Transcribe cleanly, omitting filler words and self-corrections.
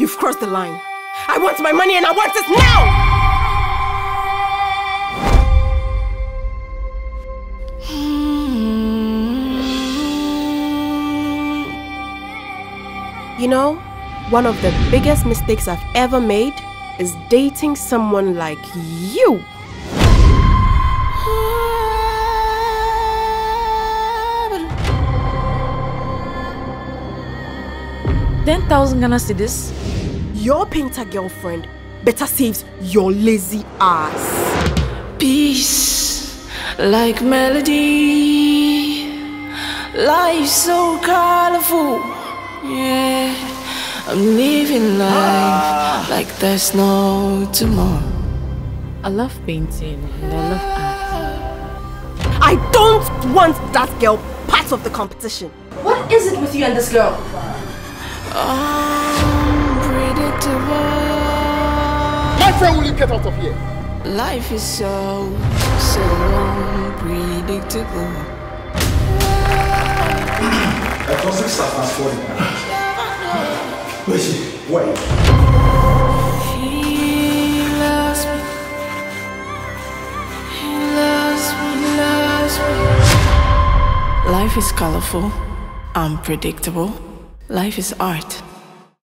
You've crossed the line. I want my money and I want it now! You know, one of the biggest mistakes I've ever made is dating someone like you. $10,000 Ghana cedis. Your painter girlfriend better saves your lazy ass. Peace, like melody. Life's so colorful. Yeah, I'm living life like there's no tomorrow. I love painting and I love art. I don't want that girl part of the competition. What is it with you and this girl? Unpredictable. My friend, will you get out of here? Life is so unpredictable. I told you stuff was falling. Wait. He loves me. Life is colorful, unpredictable. Life is art.